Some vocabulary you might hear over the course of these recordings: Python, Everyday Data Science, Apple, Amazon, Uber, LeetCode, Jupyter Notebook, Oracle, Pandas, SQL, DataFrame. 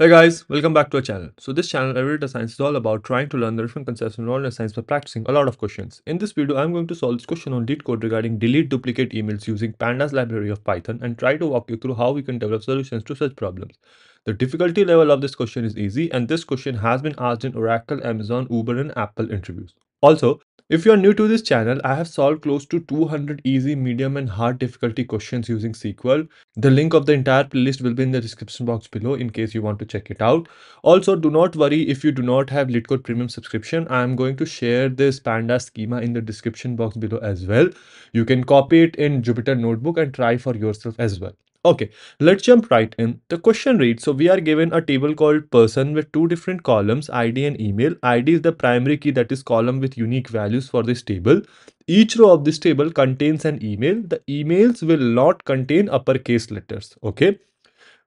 Hey guys, welcome back to our channel. So this channel, Everyday Data Science, is all about trying to learn the different concepts involved in science by practicing a lot of questions. In this video, I'm going to solve this question on LeetCode regarding delete duplicate emails using Pandas library of Python and try to walk you through how we can develop solutions to such problems. The difficulty level of this question is easy, and this question has been asked in Oracle, Amazon, Uber, and Apple interviews. Also, if you are new to this channel, I have solved close to 200 easy, medium and hard difficulty questions using SQL. The link of the entire playlist will be in the description box below in case you want to check it out. Also, do not worry if you do not have LeetCode Premium subscription. I am going to share this Panda schema in the description box below as well. You can copy it in Jupyter Notebook and try for yourself as well. Okay, let's jump right in. The question reads, so we are given a table called person with two different columns, ID and email. ID is the primary key, that is column with unique values for this table. Each row of this table contains an email. The emails will not contain uppercase letters. Okay,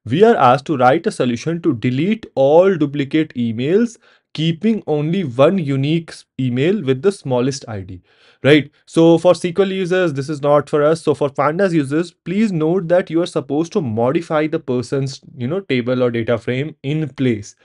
we are asked to write a solution to delete all duplicate emails, keeping only one unique email with the smallest ID, right? So for SQL users, this is not for us. So for Pandas users, please note that you are supposed to modify the person's, table or data frame in place.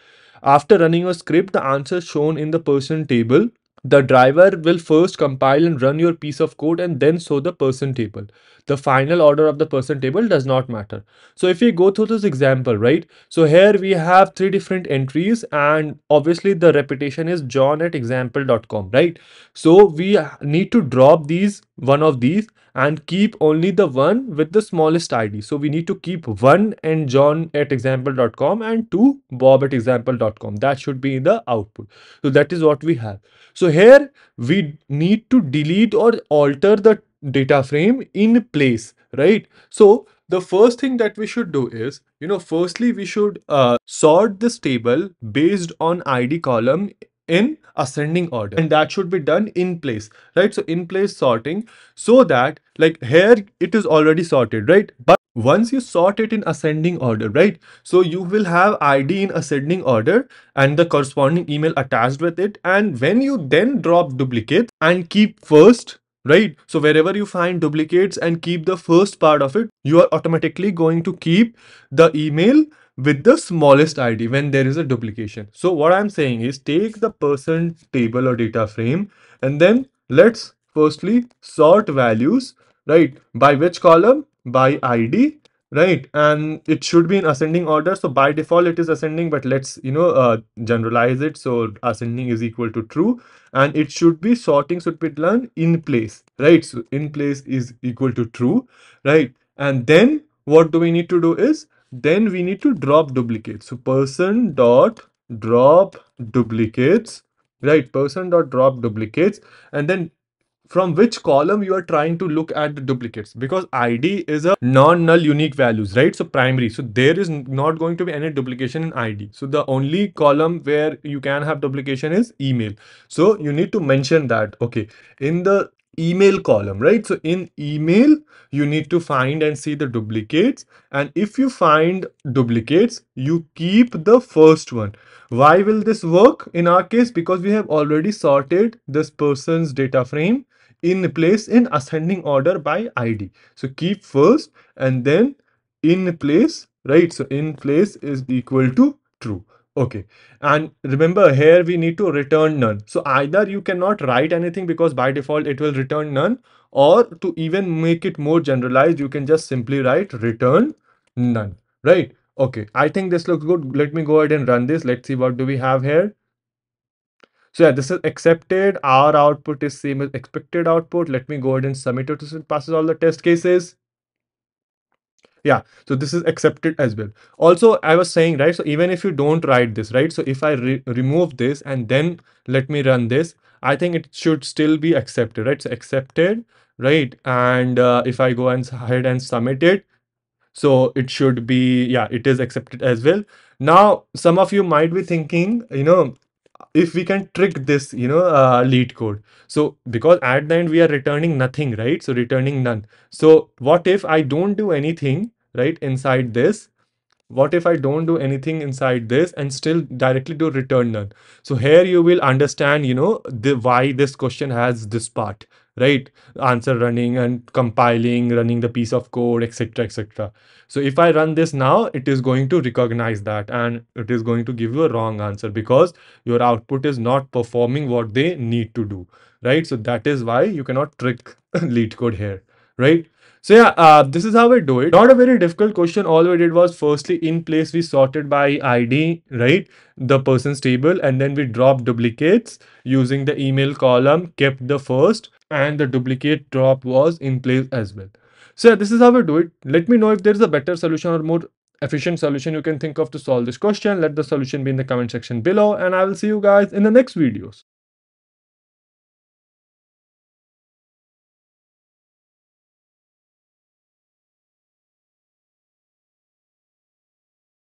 After running your script, the answer shown in the person table, the driver will first compile and run your piece of code and then show the person table. The final order of the person table does not matter. So if we go through this example, right? So here we have three different entries, and obviously the repetition is john@example.com, right? So we need to drop these, one of these, and keep only the one with the smallest ID. So we need to keep one and john@example.com and two bob@example.com. That should be in the output. So that is what we have. So here we need to delete or alter the data frame in place, right? So the first thing that we should do is, firstly we should sort this table based on ID column in ascending order, and that should be done in place, right? So in place sorting, so that like here it is already sorted, right? But once you sort it in ascending order, right? So you will have ID in ascending order and the corresponding email attached with it. And when you then drop duplicates and keep first, right? So wherever you find duplicates and keep the first part of it, you are automatically going to keep the email with the smallest ID when there is a duplication. So what I'm saying is, take the person table or data frame, and then let's firstly sort values, right? By which column? By ID, right? And it should be in ascending order. So by default it is ascending, but let's generalize it. So ascending is equal to true, and it should be sorting should be done in place, right? So in place is equal to true, right? And then what do we need to do is, then we need to drop duplicates. So person dot drop duplicates, right? Person dot drop duplicates, and then from which column you are trying to look at the duplicates, because ID is a non-null unique values, right? So primary, so there is not going to be any duplication in ID. So the only column where you can have duplication is email. So you need to mention that, okay, in the email column, right? So in email, you need to find and see the duplicates. And if you find duplicates, you keep the first one. Why will this work in our case? Because we have already sorted this person's data frame in place in ascending order by ID. So keep first and then in place, right? So in place is equal to true. Okay, and remember here we need to return none. So either you cannot write anything because by default it will return none, or to even make it more generalized, you can just simply write return none, right? Okay, I think this looks good. Let me go ahead and run this. Let's see what do we have here. So yeah, this is accepted. Our output is same as expected output. Let me go ahead and submit it. It passes all the test cases. Yeah, so this is accepted as well. Also, I was saying, right, so even if you don't write this, right, so if I remove this and then let me run this, I think it should still be accepted, right? So accepted, right? And if I go ahead and submit it, so it should be, yeah, it is accepted as well. Now, some of you might be thinking, if we can trick this, LeetCode. So because at the end we are returning nothing, right? So returning none. So what if I don't do anything, right, inside this? What if I don't do anything inside this and still directly do return none? So here you will understand, why this question has this part, right? Answer running and compiling, running the piece of code, etc., etc. So if I run this now, it is going to recognize that and it is going to give you a wrong answer because your output is not performing what they need to do, right? So that is why you cannot trick LeetCode here, right? So yeah, this is how we do it. Not a very difficult question. All we did was firstly in place we sorted by ID, right? The person's table, and then we dropped duplicates using the email column, kept the first, and the duplicate drop was in place as well. So yeah, this is how we do it. Let me know if there is a better solution or more efficient solution you can think of to solve this question. Let the solution be in the comment section below, and I will see you guys in the next videos.